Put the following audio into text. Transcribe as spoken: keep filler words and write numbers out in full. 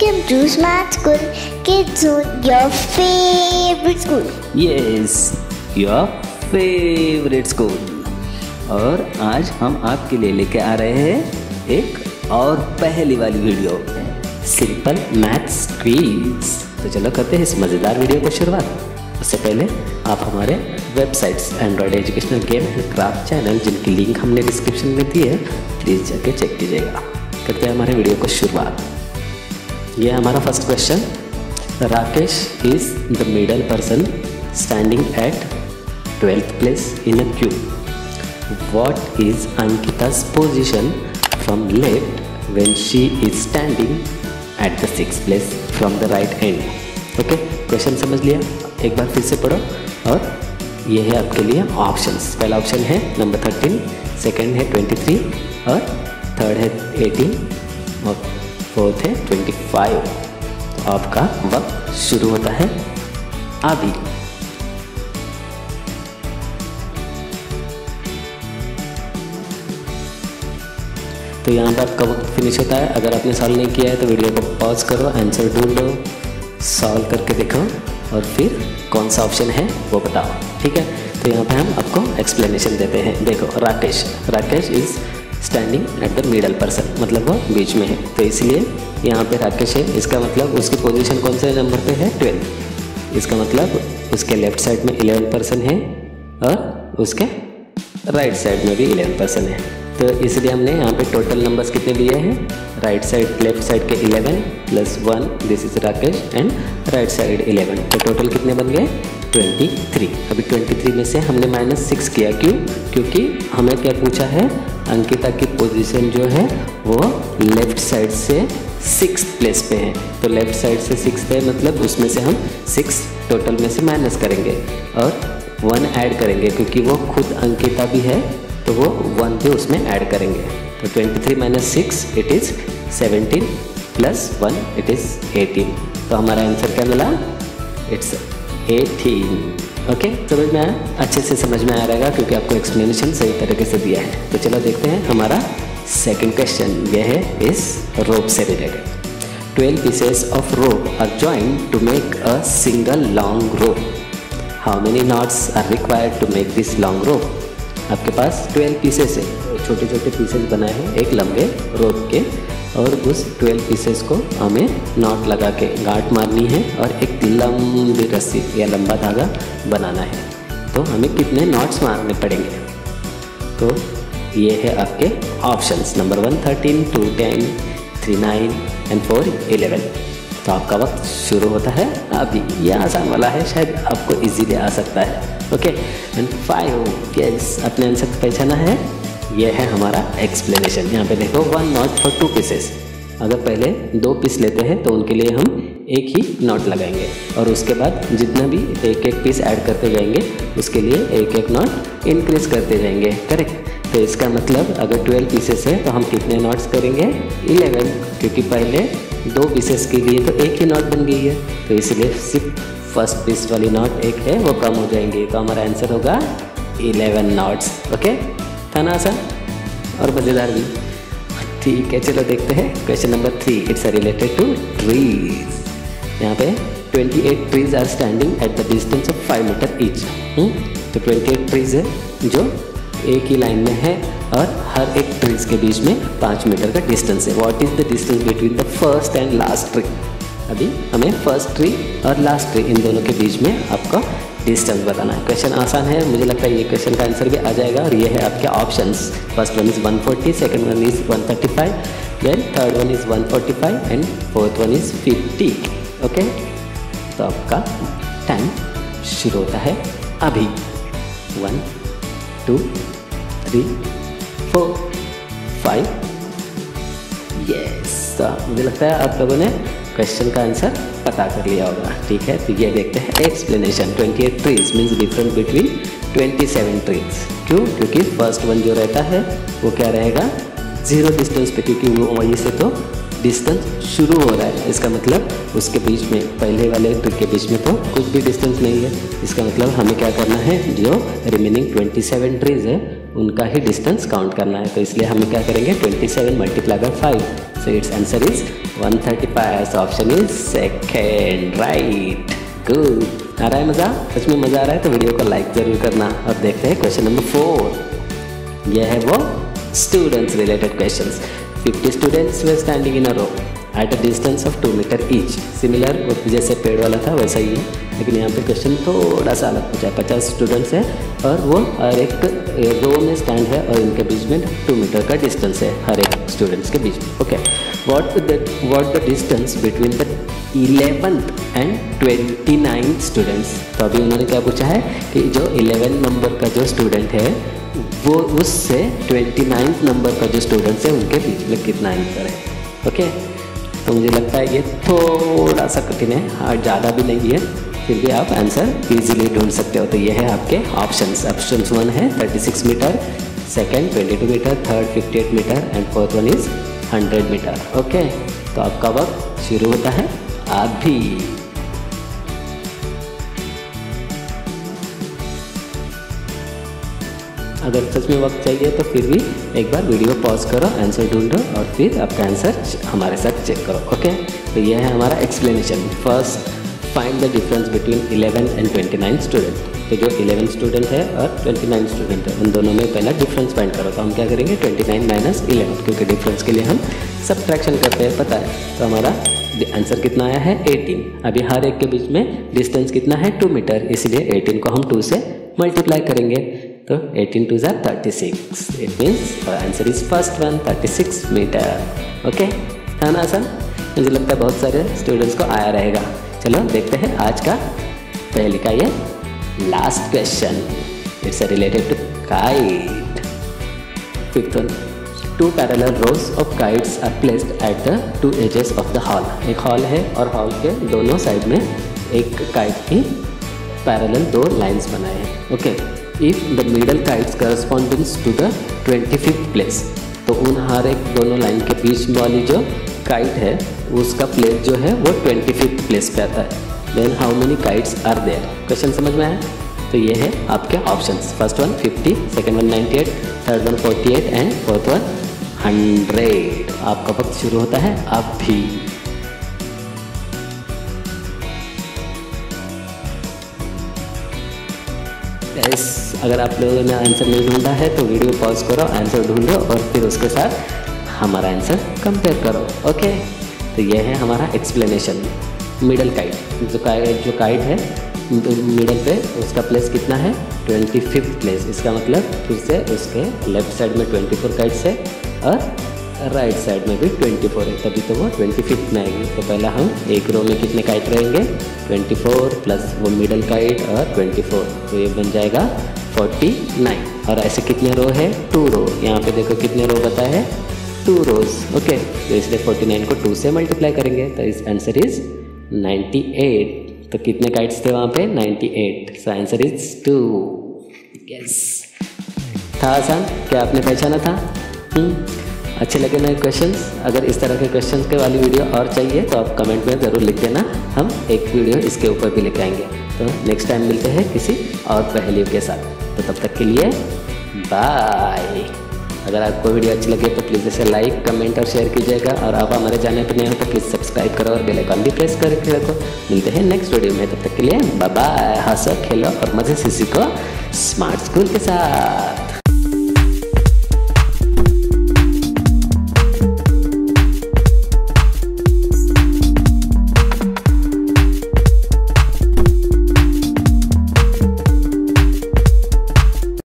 Welcome to Smart School Kids, your favorite school. Yes, your favorite school. और आज हम आपके लिए लेके आ रहे हैं एक और पहली वाली वीडियो, सिंपल मैथ्स क्विज। तो चलो करते हैं इस मज़ेदार वीडियो को शुरुआत। उससे पहले आप हमारे websites android educational game craft channel, जिनकी लिंक हमने डिस्क्रिप्शन में दी है, प्लीज़ जाके चेक कीजिएगा। करते हैं हमारे वीडियो को शुरुआत। ये हमारा first question, Rakesh is the middle person standing at twelfth place in a queue. What is अंकिता's position from left when she is standing at the six place from the right end. Okay, question समझ लिया? एक बार फिर से पढ़ो और ये है आपके लिए ऑप्शंस। पहला ऑप्शन है नंबर थर्टीन, सेकेंड है ट्वेंटी थ्री और थर्ड है एटीन और फोर्थ है ट्वेंटी फाइव। तो आपका वक्त शुरू होता है अभी। तो यहाँ पर आपका वक्त फिनिश होता है। अगर आपने सॉल्व नहीं किया है तो वीडियो को पॉज करो, आंसर ढूंढ लो, सॉल्व करके देखो और फिर कौन सा ऑप्शन है वो बताओ, ठीक है? तो यहाँ पे हम आपको एक्सप्लेनेशन देते हैं। देखो, Rakesh Rakesh is standing at the middle person, मतलब वो बीच में है, तो इसलिए यहाँ पे राकेश है। इसका मतलब उसकी पोजीशन कौन से नंबर पे है? ट्वेल्व। इसका मतलब उसके लेफ्ट साइड में इलेवन पर्सन है और उसके राइट साइड में भी इलेवन पर्सन है। तो इसलिए हमने यहाँ पे टोटल नंबर्स कितने लिए हैं? राइट साइड लेफ्ट साइड के eleven plus one, this is Rakesh, and right side eleven. तो टोटल कितने बन गए? Twenty three. अभी ट्वेंटी थ्री में से हमने माइनस सिक्स किया, क्यों? क्योंकि हमें क्या पूछा है? अंकिता की पोजीशन जो है वो लेफ़्ट साइड से सिक्स प्लेस पे है। तो लेफ़्ट साइड से सिक्स है, मतलब उसमें से हम सिक्स टोटल में से माइनस करेंगे और वन ऐड करेंगे, क्योंकि वो खुद अंकिता भी है तो वो वन भी उसमें ऐड करेंगे। तो twenty three minus six it is seventeen plus one it is eighteen. तो हमारा आंसर क्या मिला? It's eighteen. ओके, समझ में आया? अच्छे से समझ में आ रहेगा क्योंकि आपको एक्सप्लेनेशन सही तरीके से दिया है। तो चलो देखते हैं हमारा सेकंड क्वेश्चन। यह है इस रोप से related. Twelve pieces of rope are joined to make a single long rope. How many knots are required to make this long rope? आपके पास ट्वेल्व पीसेस है, छोटे छोटे पीसेस बनाए हैं एक लंबे रोप के, और उस ट्वेल्व पीसेस को हमें नॉट लगा के गांठ मारनी है और एक लंबी रस्सी या लंबा धागा बनाना है। तो हमें कितने नॉट्स मारने पड़ेंगे? तो ये है आपके options, number one thirteen, two ten, three nine and four eleven. तो आपका वक्त शुरू होता है अभी। यह आसान वाला है, शायद आपको इजीली आ सकता है। ओके, एंड फाइव, यस, अपने आंसर पहचाना है। यह है हमारा एक्सप्लेनेशन। यहाँ पे देखो, one knot for two pieces. अगर पहले दो पीस लेते हैं तो उनके लिए हम एक ही नॉट लगाएंगे और उसके बाद जितना भी एक एक पीस ऐड करते जाएंगे उसके लिए एक एक नॉट इंक्रीज करते जाएंगे, करेक्ट? तो इसका मतलब अगर ट्वेल्व पीसेस है तो हम कितने नॉट्स करेंगे? इलेवन, क्योंकि पहले दो पीसेस के लिए तो एक ही नॉट बन गई है, तो इसलिए सिर्फ फर्स्ट पीस वाली नॉट एक है वो कम हो जाएंगी। तो हमारा आंसर होगा इलेवन नॉट्स। ओके, था ना आसान और मज़ेदार भी? ठीक है, चलो देखते हैं question number three. It's related to trees. यहाँ पे twenty eight trees are standing at the distance of five metre each. तो ट्वेंटी एट ट्रीज है जो एक ही लाइन में है और हर एक ट्रीज के बीच में पाँच मीटर का डिस्टेंस है। What is the distance between the first and last tree? अभी हमें फर्स्ट ट्री और लास्ट ट्री इन दोनों के बीच में आपका डिस्टेंस बताना है। क्वेश्चन आसान है, मुझे लगता है ये क्वेश्चन का आंसर भी आ जाएगा। और ये है आपके options, first one is one forty, second one is one thirty five, then third one is one forty five and fourth one is fifty. Okay, तो आपका टाइम शुरू होता है अभी। One two three four five. Yes, मुझे लगता है आप लोगों ने क्वेश्चन का आंसर पता कर लिया होगा, ठीक है? तो ये देखते हैं explanation. Twenty eight trees means different between twenty seven trees. क्यों? क्योंकि फर्स्ट वन जो रहता है वो क्या रहेगा? जीरो डिस्टेंस पे, क्योंकि वो वहीं से तो डिस्टेंस शुरू हो रहा है। इसका मतलब उसके बीच में, पहले वाले ट्री के बीच में तो कुछ भी डिस्टेंस नहीं है। इसका मतलब हमें क्या करना है? जो रिमेनिंग ट्वेंटी सेवन ट्रीज है उनका ही डिस्टेंस काउंट करना है। तो इसलिए हम क्या करेंगे, twenty seven multiply by five, so it's answer is one thirty five. Option is second right. Good, आ रहा है मज़ा, सच में मज़ा आ रहा है तो वीडियो को लाइक ज़रूर करना। और देखते हैं क्वेश्चन नंबर फोर। यह है वो students related question. Fifty students way standing in a row at a distance of two metre each. Similar जैसे पेड़ वाला था वैसा ही है, लेकिन यहाँ पे क्वेश्चन थोड़ा सा अलग पूछा है। पचास स्टूडेंट्स हैं और वो हर एक रो में स्टैंड है और इनके बीच में टू मीटर का डिस्टेंस है हर एक स्टूडेंट्स के बीच में। Okay, what the what the distance between the eleventh and twenty ninth students. तो अभी उन्होंने क्या पूछा है कि जो इलेवन नंबर का जो स्टूडेंट है वो उससे ट्वेंटी नाइन्थ नंबर का जो स्टूडेंट्स है उनके बीच में कितना अंतर है। Okay okay? तो मुझे लगता है ये थोड़ा सा कठिन है और ज़्यादा भी नहीं है, फिर भी आप आंसर इजीली ढूंढ सकते हो। तो ये है आपके ऑप्शंस। ऑप्शंस वन है thirty six metre, second twenty two metre, third fifty eight metre and fourth one is hundred metre. Okay, तो आपका वक्त शुरू होता है अभी। अगर सच में वक्त चाहिए तो फिर भी एक बार वीडियो पॉज करो, आंसर ढूंढो और फिर आपका आंसर हमारे साथ चेक करो। ओके, तो यह है हमारा explanation. First, find the difference between eleven and twenty nine student. तो जो इलेवन स्टूडेंट है और ट्वेंटी नाइन स्टूडेंट है उन दोनों में पहला डिफरेंस फाइंड करो। तो हम क्या करेंगे, ट्वेंटी नाइन माइनस इलेवन, क्योंकि डिफरेंस के लिए हम सब्ट्रैक्शन करते हैं, पता है। तो हमारा आंसर कितना आया है, एटीन। अभी हर एक के बीच में डिस्टेंस कितना है, टू मीटर, इसलिए एटीन को हम टू से मल्टीप्लाई करेंगे। तो एटीन टू जार thirty six, it means answer is first one, thirty six metre. Okay, था ना आसान? मुझे लगता है बहुत सारे स्टूडेंट्स को आया रहेगा। चलो देखते हैं आज का पहले का ये last question. It's related to kite. Fifth one, two parallel rows of kites are placed at the two edges of the hall. एक हॉल है और हॉल के दोनों साइड में एक काइट की पैरेलल दो लाइन्स बनाए हैं। Okay, if the middle kites करस्पॉन्डिंग्स to the twenty fifth place. तो उन हर एक दोनों लाइन के बीच वाली जो काइट है उसका प्लेस जो है वो ट्वेंटी फिफ्थ प्लेस पे आता है। Then how many kites are there. Question समझ में आया? तो ये है आपके options. First one fifty, second one ninety eight, third one forty eight and fourth one hundred. आपका वक्त शुरू होता है आप भी। Yes, अगर आप लोगों ने आंसर नहीं ढूंढा है तो वीडियो पॉज करो, आंसर ढूंढो और फिर उसके साथ हमारा आंसर कंपेयर करो। ओके, तो ये है हमारा एक्सप्लेनेशन। मिडल काइट, जो काइट जो काइट है मिडल पे उसका प्लेस कितना है, ट्वेंटी फिफ्थ प्लेस। इसका मतलब फिर से उसके लेफ्ट साइड में ट्वेंटी फोर काइट्स है और राइट साइड में भी ट्वेंटी फोर है, तभी तो वो ट्वेंटी फिफ्थ में आएगी। तो पहला हम एक रो में कितने काइट रहेंगे, ट्वेंटी फोर प्लस वो मिडल काइट और ट्वेंटी फोर, तो ये बन जाएगा फोर्टी नाइन। और ऐसे कितने रो है, टू रो। यहाँ पे देखो कितने रो बताए हैं, टू रोज। ओके, तो इसलिए फोर्टी नाइन को टू से मल्टीप्लाई करेंगे तो इस आंसर इज नाइन्टी एट। तो कितने काइट्स थे वहाँ पे, ninety eight, so answer is two. Yes, था आसान? क्या आपने पहचाना था? हुँ? अच्छे लगे मेरे क्वेश्चंस? अगर इस तरह के क्वेश्चंस के वाली वीडियो और चाहिए तो आप कमेंट में ज़रूर लिख देना, हम एक वीडियो इसके ऊपर भी लेके आएंगे। तो नेक्स्ट टाइम मिलते हैं किसी और पहेली के साथ। तो तब तक के लिए बाय। अगर आपको वीडियो अच्छी लगे तो प्लीज़ इसे लाइक, कमेंट और शेयर कीजिएगा। और आप हमारे चैनल पर नए हो तो प्लीज़ सब्सक्राइब करो और बेल आइकन भी प्रेस करके रखो। मिलते हैं नेक्स्ट वीडियो में, तब तक के लिए बाय। हंसो, खेलो और मज़े से सीखो स्मार्ट स्कूल के साथ।